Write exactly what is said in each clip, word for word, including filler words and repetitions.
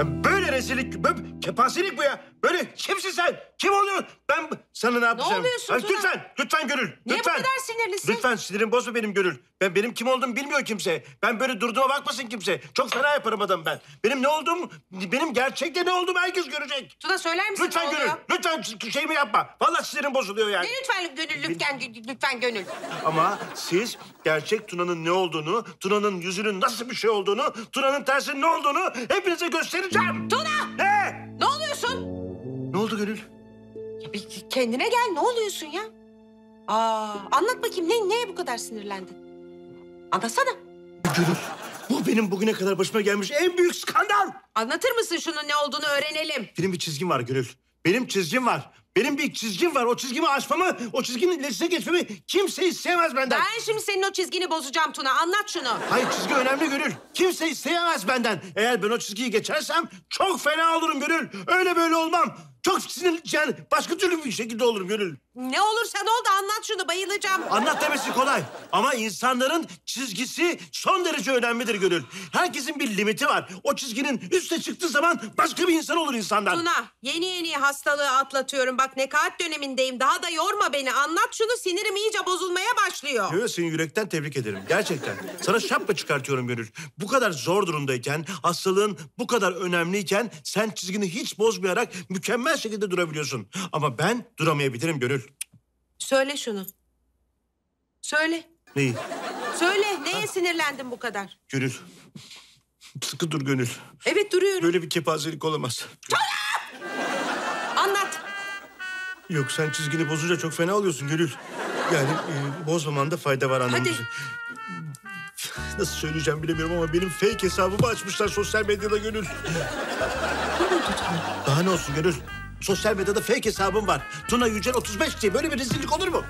Ben böyle rezillik, böyle kepazelik bu ya. Böyle kimsin sen? Kim oluyorsun? Ben sana ne yapacağım? Ne oluyorsun Tuna? Lütfen, lütfen Gönül. Niye lütfen. Bu kadar sinirlisin? Lütfen sinirim bozma benim Gönül. Ben benim kim olduğumu bilmiyor kimse. Ben böyle durduğuma bakmasın kimse. Çok fena yaparım adam ben. Benim ne olduğum, benim gerçekte ne olduğumu herkes görecek. Tuna söyler misin? Lütfen Gönül, lütfen şeyimi yapma. Vallahi sinirim bozuluyor yani. Ne lütfen Gönül, lütfen, lütfen Gönül. Ama siz gerçek Tuna'nın ne olduğunu, Tuna'nın yüzünün nasıl bir şey olduğunu, Tuna'nın tersinin ne olduğunu hepinize göstereceğim. Tuna! Ne? Ne oluyorsun? Ne oldu Gönül? Ya bir kendine gel, ne oluyorsun ya? Aa, anlat bakayım, ne, neye bu kadar sinirlendin? Anlatsana. Gönül, bu benim bugüne kadar başıma gelmiş en büyük skandal. Anlatır mısın şunun ne olduğunu öğrenelim? Benim bir çizgim var Gönül, benim çizgim var. Benim bir çizgim var, o çizgimi aşmamı, o çizginin lezzetine geçmemi kimse isteyemez benden. Ben şimdi senin o çizgini bozacağım Tuna, anlat şunu. Hayır, çizgi önemli Gönül. Kimse isteyemez benden. Eğer ben o çizgiyi geçersem çok fena olurum Gönül. Öyle böyle olmam. Çok sinirli, yani başka türlü bir şekilde olurum Gönül. Ne olursa ne oldu anlat şunu, bayılacağım. Anlat demesi kolay ama insanların çizgisi son derece önemlidir Gönül. Herkesin bir limiti var. O çizginin üstüne çıktığı zaman başka bir insan olur insanlar. Tuna, yeni yeni hastalığı atlatıyorum. Bak nekaat dönemindeyim. Daha da yorma beni. Anlat şunu, sinirim iyice bozulmaya başlıyor. Yok, seni yürekten tebrik ederim. Gerçekten. Sana şapka çıkartıyorum Gönül. Bu kadar zor durumdayken, hastalığın bu kadar önemliyken sen çizgini hiç bozmayarak mükemmel şekilde durabiliyorsun. Ama ben duramayabilirim Gönül. Söyle şunu. Söyle. Neyi? Söyle. Neye ha? Sinirlendin bu kadar? Gönül. Sıkı dur Gönül. Evet, duruyorum. Böyle bir kepazelik olamaz. Anlat. Yok, sen çizgini bozunca çok fena oluyorsun Gönül. Yani e, bozmamanda fayda var anlamında. Nasıl söyleyeceğim bilemiyorum ama benim fake hesabımı açmışlar sosyal medyada Gönül. Daha ne olsun Gönül? Sosyal medyada fake hesabım var. Tuna Yücel otuz beş diye, böyle bir rezillik olur mu?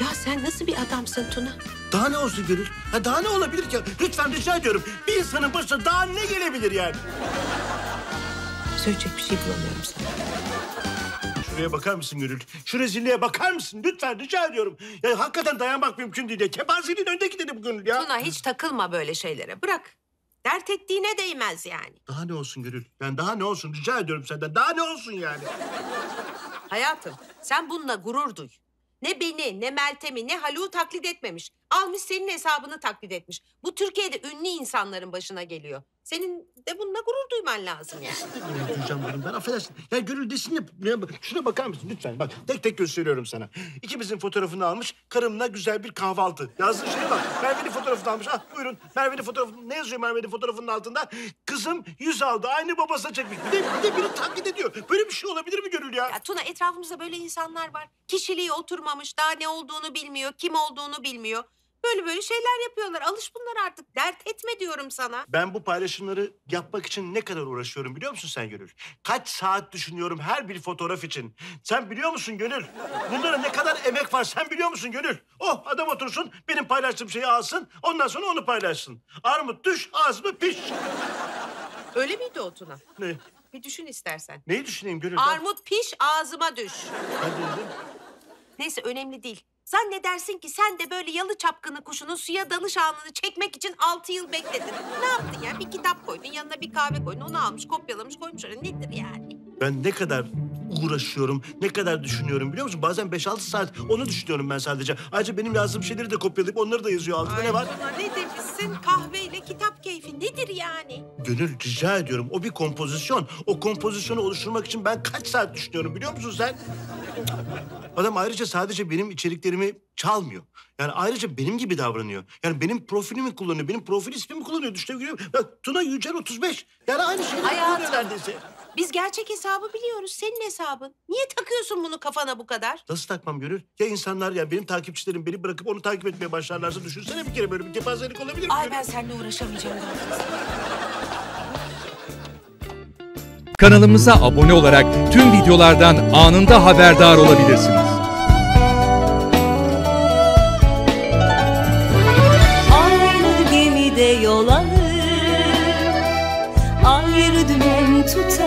Ya sen nasıl bir adamsın Tuna? Daha ne olsun Gönül? Ha, daha ne olabilir ki? Lütfen rica ediyorum. Bir insanın başına daha ne gelebilir yani? Söyleyecek bir şey bulamıyorum sana. Şuraya bakar mısın Gönül? Şu rezilliğe bakar mısın? Lütfen rica ediyorum. Ya hakikaten dayanmak mümkün değil. Kepazeliğin önde gideni bu Gönül ya. Tuna, hiç takılma böyle şeylere. Bırak. Dert ettiğine değmez yani. Daha ne olsun Gönül? Yani daha ne olsun? Rica ediyorum senden. Daha ne olsun yani? Hayatım, sen bununla gurur duy. Ne beni, ne Meltem'i, ne Haluk'u taklit etmemiş. Almış senin hesabını taklit etmiş. Bu Türkiye'de ünlü insanların başına geliyor. Senin de bununla gurur duyman lazım yani. Gurur duyacağım bunun, ben affedersin. Ya Gönül desin de, şuna bakar mısın lütfen? Bak, tek tek gösteriyorum sana. İkimizin fotoğrafını almış, karımla güzel bir kahvaltı. Yazdığı şeye bak, Merve'nin fotoğrafını almış. Ah buyurun, Merve'nin fotoğrafını, ne yazıyor Merve'nin fotoğrafının altında? Kızım yüz aldı, aynı babasına çekmiş. Bir de, bir de biri taklit ediyor. Böyle bir şey olabilir mi Gönül ya? Ya Tuna, etrafımızda böyle insanlar var. Kişiliği oturmamış, daha ne olduğunu bilmiyor, kim olduğunu bilmiyor. Böyle böyle şeyler yapıyorlar. Alış bunlar artık. Dert etme diyorum sana. Ben bu paylaşımları yapmak için ne kadar uğraşıyorum biliyor musun sen Gönül? Kaç saat düşünüyorum her bir fotoğraf için. Sen biliyor musun Gönül? Bunlara ne kadar emek var sen biliyor musun Gönül? Oh, adam otursun benim paylaştığım şeyi alsın. Ondan sonra onu paylaşsın. Armut düş, ağız mı piş. Öyle miydi o Tuna? Ne? Bir düşün istersen. Neyi düşüneyim Gönül? Armut piş, ağzıma düş. Hadi. Neyse, önemli değil. Zannedersin ki sen de böyle yalı çapkını kuşunun suya dalış anını çekmek için altı yıl bekledin. Ne yaptın ya? Bir kitap koydun, yanına bir kahve koydun, onu almış, kopyalamış, koymuş oraya. Nedir yani? Ben ne kadar uğraşıyorum, ne kadar düşünüyorum biliyor musun? Bazen beş altı saat onu düşünüyorum ben sadece. Ayrıca benim yazdığım şeyleri de kopyalayıp onları da yazıyor altında. Ay, ne var? Ne demişsin? Kahveyle kitap keyfi nedir yani? Gönül, rica ediyorum. O bir kompozisyon. O kompozisyonu oluşturmak için ben kaç saat düşünüyorum biliyor musun sen? Adam ayrıca sadece benim içeriklerimi çalmıyor. Yani ayrıca benim gibi davranıyor. Yani benim profilimi kullanıyor, benim profil ismimi kullanıyor. Düşünebiliyor musun? Ya, Tuna Yücel otuz beş. Yani aynı şeyi kullanıyor neredeyse. Biz gerçek hesabı biliyoruz, senin hesabın. Niye takıyorsun bunu kafana bu kadar? Nasıl takmam Gönül? Ya insanlar, yani benim takipçilerim beni bırakıp onu takip etmeye başlarlarsa düşünsene bir kere, böyle bir kepazelik olabilir mi? Ay Gönül? Ben seninle uğraşamayacağım. Kanalımıza abone olarak tüm videolardan anında haberdar olabilirsiniz. Ayrı gemide yol alır, ayrı dümen tutar.